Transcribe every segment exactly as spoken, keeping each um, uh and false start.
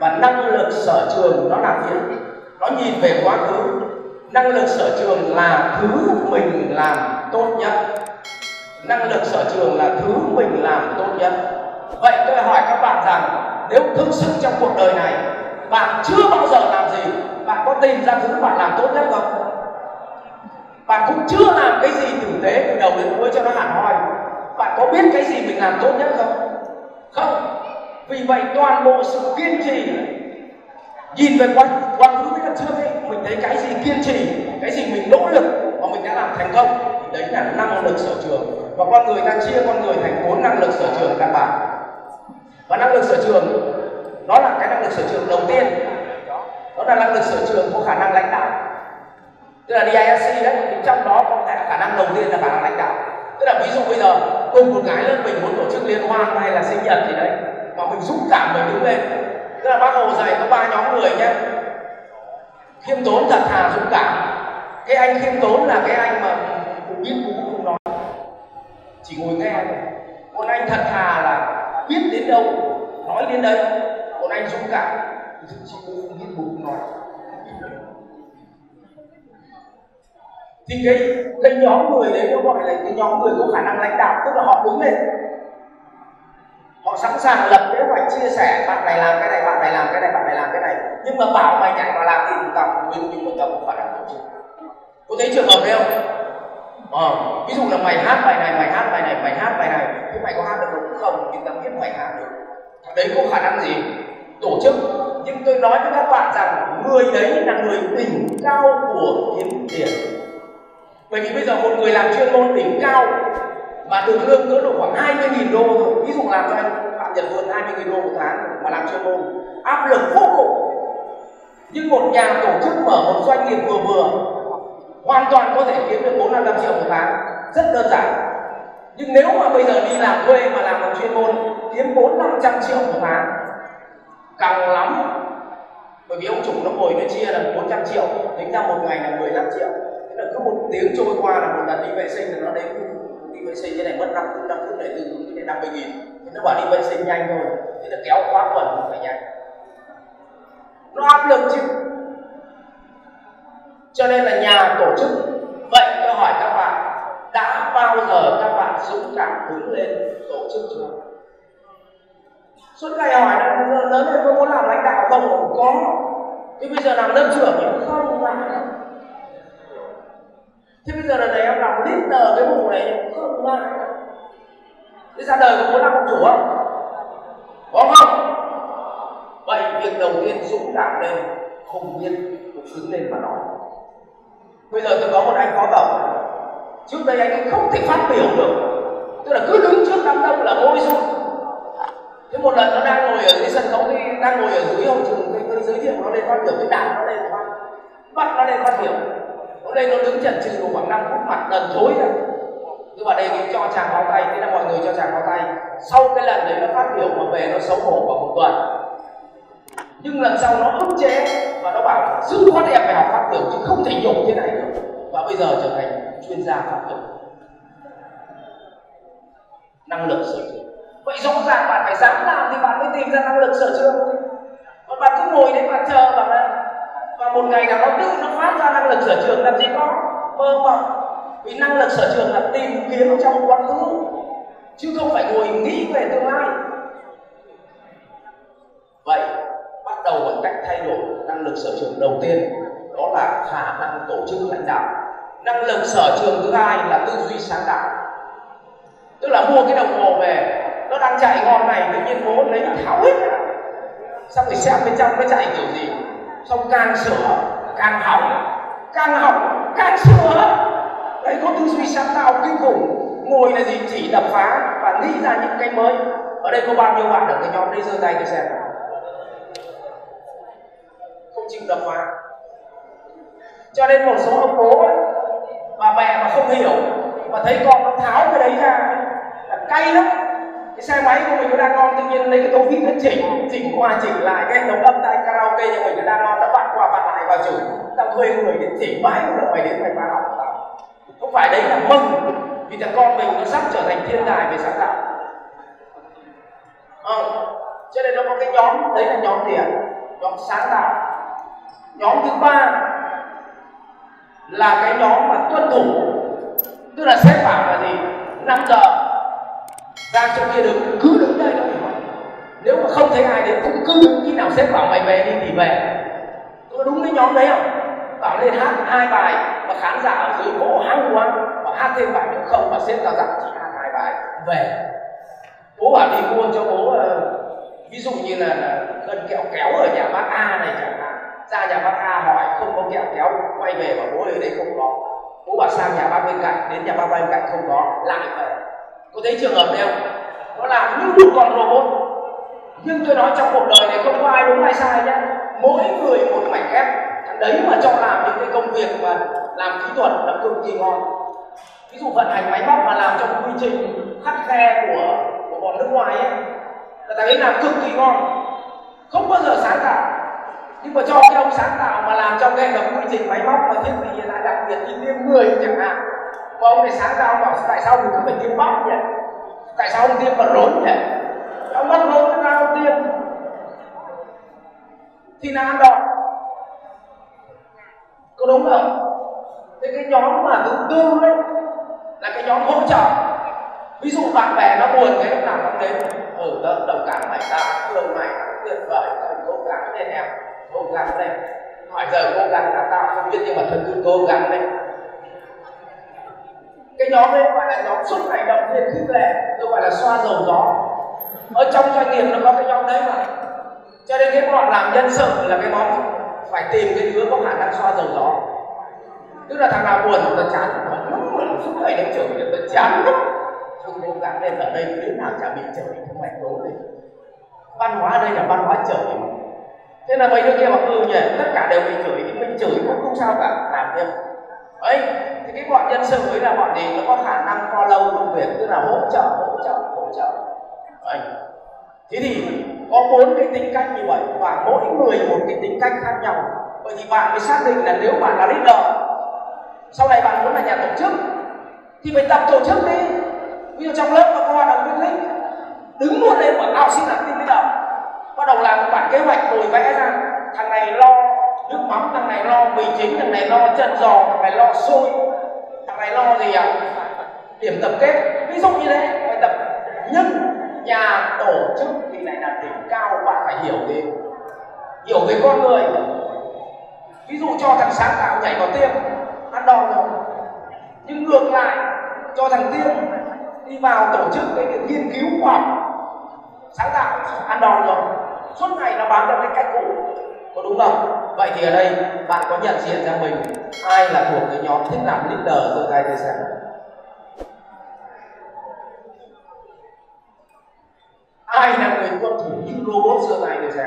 và năng lực sở trường nó là thế. Nó nhìn về quá khứ, năng lực sở trường là thứ mình làm tốt nhất. Năng lực sở trường là thứ mình làm tốt nhất. Vậy tôi hỏi các bạn rằng nếu thực sự trong cuộc đời này bạn chưa bao giờ làm gì, bạn có tìm ra thứ bạn làm tốt nhất không? Bạn cũng chưa làm cái gì tử tế từ đầu đến cuối cho nó hẳn hoi. Bạn có biết cái gì mình làm tốt nhất không? Không. Vì vậy toàn bộ sự kiên trì, nhìn về quá khứ với lần trước ấy, mình thấy cái gì kiên trì, cái gì mình nỗ lực và mình đã làm thành công, đấy là năng lực sở trường. Và con người ta chia con người thành bốn năng lực sở trường căn bản. Và năng lực sở trường, đó là cái năng lực sở trường đầu tiên, đó là năng lực sở trường có khả năng lãnh đạo. Tức là D I S C đấy, trong đó có khả năng đầu tiên là khả năng lãnh đạo. Tức là ví dụ bây giờ cùng một cái lớp mình muốn tổ chức liên hoan hay là sinh nhật gì đấy, mà mình dũng cảm mình đứng lên. Tức là Bác Hồ dạy có ba nhóm người nhé: khiêm tốn, thật thà, dũng cảm. Cái anh khiêm tốn là cái anh mà cũng biết cũng không nói, chỉ ngồi nghe. Còn anh thật thà là biết đến đâu nói đến đấy. Còn anh dũng cảm thì chỉ không biết cũng nói. Thì cái, cái nhóm người đấy nó gọi là cái nhóm người có khả năng lãnh đạo. Tức là họ đứng lên, họ sẵn sàng lập kế hoạch chia sẻ, bạn này làm cái này, bạn này làm cái này, bạn này làm cái này. Nhưng mà bảo mày nhảy vào làm thì chúng ta không biết, nhưng mà ta cũng phải làm tổ chức. Có thấy trường hợp đấy không? Ờ, ví dụ là mày hát bài này, mày hát bài này, mày hát bài này, thế mày có hát được không? Không, nhưng ta biết mày hát được. Đấy có khả năng gì? Tổ chức. Nhưng tôi nói với các bạn rằng người đấy là người đỉnh cao của kiếm tiền. Bởi vì bây giờ một người làm chuyên môn đỉnh cao mà được lương cỡ độ khoảng hai mươi nghìn đô thôi, ví dụ làm cho anh bạn nhận hơn hai mươi nghìn đô một tháng mà làm chuyên môn, áp lực vô cùng. Nhưng một nhà tổ chức mở một doanh nghiệp vừa vừa hoàn toàn có thể kiếm được bốn năm năm triệu một tháng, rất đơn giản. Nhưng nếu mà bây giờ đi làm thuê mà làm một chuyên môn kiếm bốn năm trăm triệu một tháng càng lắm, bởi vì ông chủ nó ngồi nó chia là bốn trăm triệu, tính ra một ngày là mười lăm triệu. Thế là cứ một tiếng trôi qua là một lần đi vệ sinh là nó đến. Đi vệ sinh cái này mất năm phút, năm phút này từ cái này năm mươi nghìn. Thế nó bảo đi vệ sinh nhanh thôi, thế là kéo khóa quần cũng phải nhanh. Nó áp lực chứ. Cho nên là nhà tổ chức. Vậy tôi hỏi các bạn, đã bao giờ các bạn dũng cảm đứng lên tổ chức chưa? Suốt ngày hỏi là lớn hơn có muốn làm lãnh đạo không? Không có. Thế bây giờ làm lớp trưởng thì không làm. Thế bây giờ là này em làm lít nờ cái vụ này em không làm. Thế ra đời có muốn làm ông chủ không? Có không? Vậy việc đầu tiên dũng cảm lên, không biết cũng đứng lên mà nói. Bây giờ tôi có một anh phó tổng, trước đây anh ấy không thể phát biểu được, tức là cứ đứng trước đám đông là bối rối. Thế một lần nó đang ngồi ở dưới sân khấu, thì đang ngồi ở dưới hậu trường, thì tôi giới thiệu nó lên phát biểu với đảng, nó lên phát, bắt nó lên phát biểu. Nó lên nó đứng chần chừ khoảng năm phút, mặt lần thối ra. Tôi bảo đề nghị cho chàng pháo tay, thế là mọi người cho chàng pháo tay. Sau cái lần đấy nó phát biểu mà về nó xấu hổ khoảng một tuần. Nhưng lần sau nó ức chế và nó bảo giữ con em phải học phát biểu chứ không thể nhục thế này được. Và bây giờ trở thành chuyên gia phát biểu. Năng lực sở trường. Vậy rõ ràng bạn phải dám làm thì bạn mới tìm ra năng lực sở trường. Còn bạn cứ ngồi đấy bạn chờ bạn làm, và một ngày nào nó tự nó phát ra năng lực sở trường làm gì có, mơ mà. Vì năng lực sở trường là tìm kiếm trong quá khứ chứ không phải ngồi nghĩ về tương lai. Vậy bắt đầu bằng cách thay đổi năng lực sở trường đầu tiên, đó là khả năng tổ chức lãnh đạo. Năng lực sở trường thứ hai là tư duy sáng tạo. Tức là mua cái đồng hồ về, nó đang chạy ngon này, tự nhiên bố lấy nó tháo hết, xong rồi xem bên trong nó chạy kiểu gì, xong càng sửa càng hỏng, càng hỏng càng sửa. Đấy, có tư duy sáng tạo kinh khủng. Ngồi là gì, chỉ đập phá và nghĩ ra những cái mới. Ở đây có bao nhiêu bạn ở cái nhóm đấy giơ tay để xem? Chịu đập phá. Cho nên một số ông bố ấy, bà mẹ mà không hiểu mà thấy con nó tháo cái đấy ra là cay lắm. Cái xe máy của mình nó đang ngon, tự nhiên lấy cái tô vít nó chỉnh chỉnh qua chỉnh lại, cái hệ thống âm thanh karaoke nhà mình nó đang ngon, nó vặn qua vặn lại vào chửi tao thuê người đến chỉnh mãi cũng được, mày đến mày phá hỏng của tao. Không phải, đấy là mừng vì thằng con mình nó sắp trở thành thiên tài về sáng tạo. Ờ, cho nên nó có cái nhóm đấy là nhóm tiền. nhóm sáng tạo. Nhóm thứ ba là cái nhóm mà tuân thủ, tức là xếp vào là gì, năm giờ ra trong kia đứng, cứ đứng đây thôi. Nếu mà không thấy ai đến cũng cứ đứng, khi nào xếp vào mày về đi thì về. Có đúng cái nhóm đấy không? Bảo lên hát hai bài và khán giả ở dưới vỗ hăng hoang, và hát thêm bài nữa không, và xếp ra rằng chỉ hát hai bài về. Bố bảo đi mua cho bố ví dụ như là cân kẹo kéo ở nhà bác A này chẳng hạn, ra nhà bác A hỏi không có kẹo kéo, quay về và bố ở đây không có. Bố bảo sang nhà bác bên cạnh, đến nhà bác bên cạnh không có, lại về. Có thấy trường hợp này không? Nó làm như một con robot. Nhưng tôi nói trong cuộc đời này không có ai đúng ai sai nhé, mỗi người một mảnh ghép. Đấy mà cho làm những cái công việc mà làm kỹ thuật là cực kỳ ngon. Ví dụ vận hành máy móc mà làm trong quy trình khắt khe của của bọn nước ngoài ấy, là thằng ấy làm cực kỳ ngon, không bao giờ sáng tạo. Nhưng mà cho cái ông sáng tạo mà làm trong cái quy trình máy móc và thiết bị hiện đại, đặc biệt như tiêm người chẳng hạn, mà ông này sáng tạo bảo tại sao mình cứ phải tiêm bắp nhỉ, tại sao ông tiêm vào lốn nhỉ, ông mất lốn ra ông tiêm thì là ăn đòn. Có đúng không? Thế cái nhóm mà thứ tư đấy là cái nhóm hỗ trợ. Ví dụ bạn bè nó buồn cái lúc nào không đến, ừ tớ đồng cảm mày, tao đồng mày tuyệt vời, tao cố gắng lên em, cố gắng lên, hỏi giờ cố gắng là tao không biết nhưng mà thật sự cố gắng lên. Cái nhóm đấy gọi là nhóm suốt ngày động viên khích lệ, tôi gọi là xoa dầu gió. Ở trong doanh nghiệp nó có cái nhóm đấy mà, cho nên cái bọn làm nhân sự là cái món phải tìm cái đứa có khả năng xoa dầu gió. Tức là thằng nào buồn tớ chán lắm, suốt ngày đến chửi thì tớ chán lắm, không cố gắng lên ở đây đứa nào chả bị chửi thì mày cố lên. Văn hóa ở đây là văn hóa chửi. Thế là mấy đứa kia mà ừ nhỉ, tất cả đều bị chửi thì mình chửi cũng không sao cả, làm thêm. Ấy, thì cái bọn nhân sự ấy là bọn gì nó có khả năng follow công việc, tức là hỗ trợ, hỗ trợ, hỗ trợ. Ấy. Thế thì có bốn cái tính cách như vậy và mỗi người một cái tính cách khác nhau. Vậy thì bạn mới xác định là nếu bạn là leader, sau này bạn muốn là nhà tổ chức thì phải tập tổ chức đi. Ví dụ trong lớp mà các bạn là quyết định đứng luôn lên quảng cáo xin làm team leader, bắt đầu làm một bản kế hoạch rồi vẽ ra thằng này lo nước mắm, thằng này lo mì chính, thằng này lo chân giò, thằng này lo xôi, thằng này lo gì ạ, điểm tập kết, ví dụ như thế phải tập. Nhưng nhà tổ chức thì lại là đỉnh cao, bạn phải hiểu gì, hiểu về con người. Ví dụ cho thằng sáng tạo nhảy vào tiêm ăn đòn rồi, nhưng ngược lại cho thằng tiêm đi vào tổ chức cái việc nghiên cứu khoa học sáng tạo ăn đòn rồi, suốt ngày nó bám vào cái cách cũ, có đúng không? Vậy thì ở đây bạn có nhận diện ra mình ai là thuộc cái nhóm thích làm leader giơ tay tôi xem. Ai là người tuân thủ những robot xưa này được xem.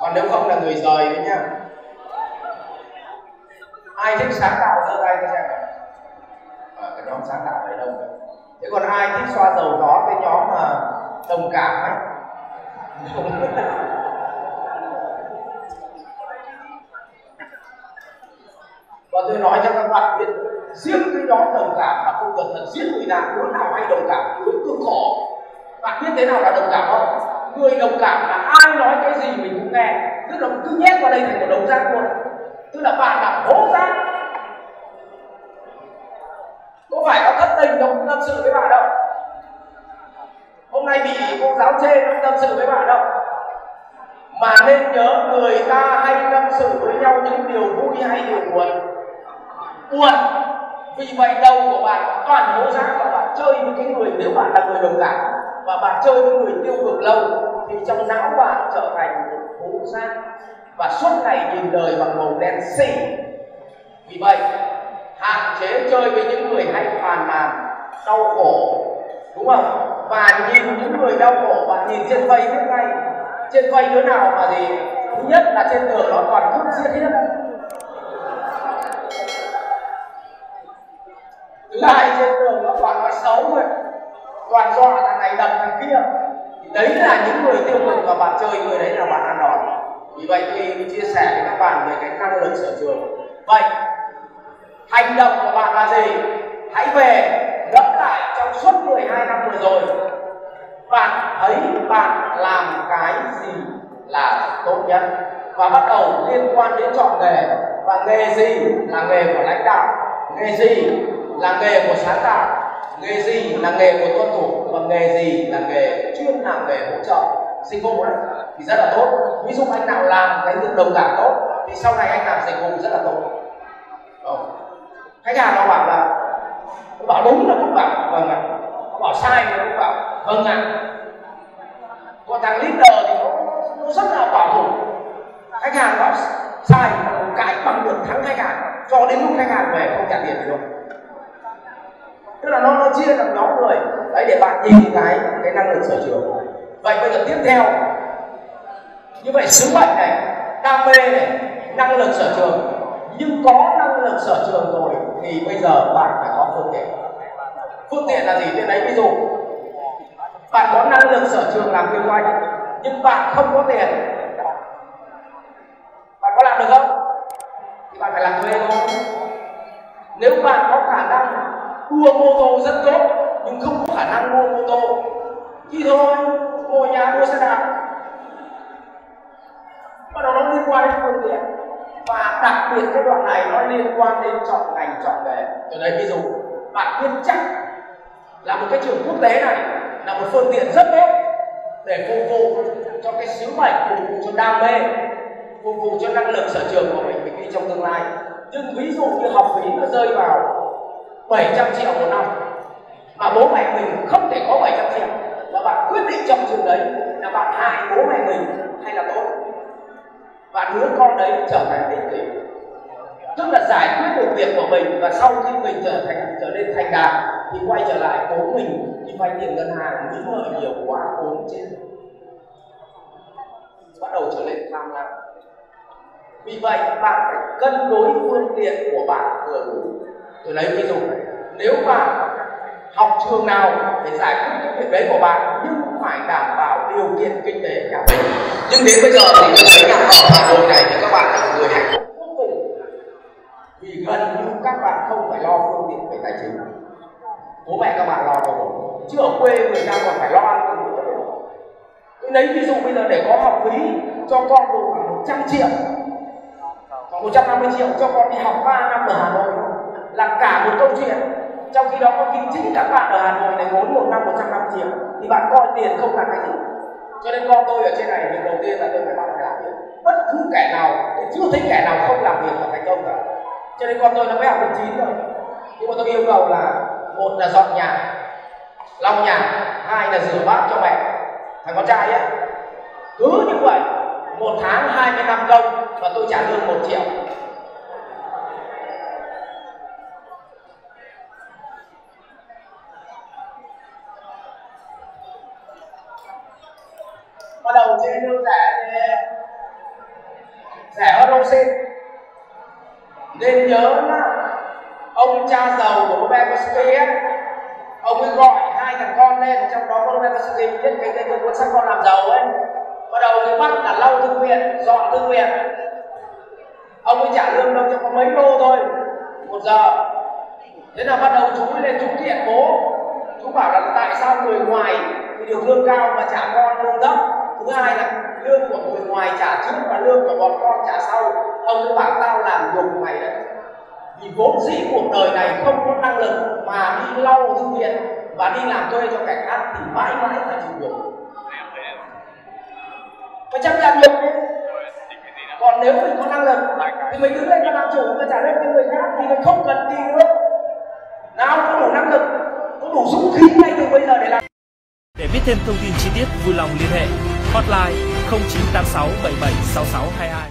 Còn nếu không là người rời đấy nhá. Ai thích sáng tạo giơ tay cho xem. À, cái nhóm sáng tạo đấy đông. Thế còn ai thích xoa dầu gió, cái nhóm mà đồng cảm ấy. Và tôi nói cho các bạn biết, riêng cái nhóm đồng cảm mà không cần thật giết người nào, muốn nào hay đồng cảm cũng cực khổ. Bạn biết thế nào là đồng cảm không? Người đồng cảm là ai nói cái gì mình cũng nghe, tức là cứ nhét vào đây thành một đống rác luôn, tức là bạn là hố rác. Có phải có thất tình không tâm sự với bạn đâu, hôm nay bị cô giáo chê không tâm sự với bạn đâu, mà nên nhớ người ta hay tâm sự với nhau những điều vui hay điều buồn. Buồn vì vậy đầu của bạn toàn hố rác, và bạn chơi với cái người, nếu bạn là người đồng cảm và bạn chơi với người tiêu cực lâu thì trong não bạn trở thành một hố rác và suốt ngày nhìn đời bằng màu đen xỉ. Vì vậy hạn chế chơi với những người hay phàn nàn đau khổ, đúng không? Và nhìn những người đau khổ, bạn nhìn trên vây biết ngay, trên vây đứa nào mà gì, thứ nhất là trên tường nó còn cút giết hết, lại trên đường nó toàn nói xấu rồi, toàn dọa thằng này đập thằng kia, thì đấy là những người tiêu cực và bạn chơi người đấy là bạn ăn đòn. Vì vậy tôi chia sẻ với các bạn về cái năng lực sở trường. Vậy hành động của bạn là gì? Hãy về ngẫm lại trong suốt mười hai năm vừa rồi, bạn thấy bạn làm cái gì là tốt nhất. Và bắt đầu liên quan đến chọn nghề, và nghề gì là nghề của lãnh đạo, nghề gì là nghề của sáng tạo, nghề gì là nghề của tuân thủ, và nghề gì là nghề chuyên làm nghề hỗ trợ dịch vụ đấy thì rất là tốt. Ví dụ anh nào làm cái việc đồng cảm tốt thì sau này anh làm dịch vụ rất là tốt. Đó. Khách hàng nó bảo là nó bảo đúng là cũng bảo vâng ạ, nó bảo sai nó cũng bảo vâng ạ. Còn thằng leader thì nó, nó rất là bảo thủ, khách hàng bảo sai nó cãi bằng được thắng khách hàng cho đến lúc khách hàng về không trả tiền được. Tức là nó, nó chia làm nhóm người đấy để bạn nhìn cái cái năng lực sở trường. Vậy bây giờ tiếp theo, như vậy sứ mệnh này, đam mê này, năng lực sở trường, nhưng có năng lực sở trường rồi thì bây giờ bạn phải có phương tiện. Phương tiện là gì? Thế đấy, ví dụ bạn có năng lực sở trường làm kinh doanh nhưng bạn không có tiền, bạn có làm được không? Thì bạn phải làm thuê thôi. Nếu bạn có khả năng mua mô tô rất tốt nhưng không có khả năng mua mô tô thì thôi ngồi nhà mua xe đạp. Bắt đầu nó liên quan đến phương tiện, và đặc biệt cái đoạn này nó liên quan đến chọn ngành chọn nghề. Từ đấy ví dụ bạn biết chắc là một cái trường quốc tế này là một phương tiện rất tốt để phục vụ cho cái sứ mệnh, phục vụ cho đam mê, phục vụ cho năng lực sở trường của mình mình đi trong tương lai. Nhưng ví dụ như học phí nó rơi vào bảy trăm triệu một năm mà bố mẹ mình không thể có bảy trăm triệu, và bạn quyết định trong trường đấy là bạn hại bố mẹ mình hay là tốt, và đứa con đấy trở thành định kỷ. Tức là giải quyết được việc của mình, và sau khi mình trở thành trở nên thành đạt thì quay trở lại cố mình đi vay tiền ngân hàng, nghĩ ngợi nhiều quá, ốm chết, bắt đầu trở nên tham lam. Vì vậy bạn phải cân đối phương tiện của bạn vừa đủ. Tôi lấy ví dụ, nếu bạn học trường nào để giải quyết những việc đấy của bạn nhưng phải đảm bảo điều kiện kinh tế nhà mình. Nhưng đến bây giờ thì tôi thấy rằng ở Hà Nội này thì các bạn là người hạnh phúc vô cùng, vì gần như các bạn không phải lo phương tiện về tài chính, bố mẹ các bạn lo rồi, chứ ở quê người ta còn phải lo ăn. Tôi lấy ví dụ bây giờ để có học phí cho con đủ khoảng một trăm triệu, khoảng một trăm năm mươi triệu cho con đi học ba năm ở Hà Nội là cả một câu chuyện. Trong khi đó có khi chính các bạn ở Hà Nội này vốn một năm một trăm năm mươi triệu thì bạn coi tiền không là cái gì. Cho nên con tôi ở trên này, việc đầu tiên là tôi phải bắt phải làm việc. Bất cứ kẻ nào, tôi chưa thấy kẻ nào không làm việc và thành công cả. Cho nên con tôi nó mới học lớp chín rồi. Nhưng mà tôi yêu cầu là một là dọn nhà, lau nhà, hai là rửa bát cho mẹ. Thằng con trai ấy, cứ như vậy một tháng hai mươi lăm công và tôi trả lương một triệu. Bắt đầu trên lương rẻ rẻ hơn ông xin. Nên nhớ là ông cha giàu của Bobrovsky ấy, ông ấy gọi hai thằng con lên, trong đó có Bobrovsky viết cái tên cuốn sách Con Làm Giàu ấy. Bắt đầu cái bắt là lau thư viện, dọn thư viện. Ông ấy trả lương đâu cho có mấy đô thôi, một giờ. Thế là bắt đầu chú lên chú kiện bố, chú bảo là tại sao người ngoài thì được lương cao mà trả con lương thấp. Thứ hai là lương của người ngoài trả trước và lương của bọn con trả sau. Ông cứ bảo tao làm nhục mày đấy. Vì vốn dĩ cuộc đời này không có năng lực mà đi lau thư viện và đi làm thuê cho cảnh khác thì mãi mãi phải chịu nhục. Phải chấp nhận nhục đấy. Còn nếu mình có năng lực thì mình đứng lên và làm chủ và trả lên cho người khác thì mình không cần gì nữa. Nào có đủ năng lực, có đủ dũng khí ngay từ bây giờ để làm. Để biết thêm thông tin chi tiết vui lòng liên hệ hotline không chín tám sáu bảy bảy sáu sáu hai hai.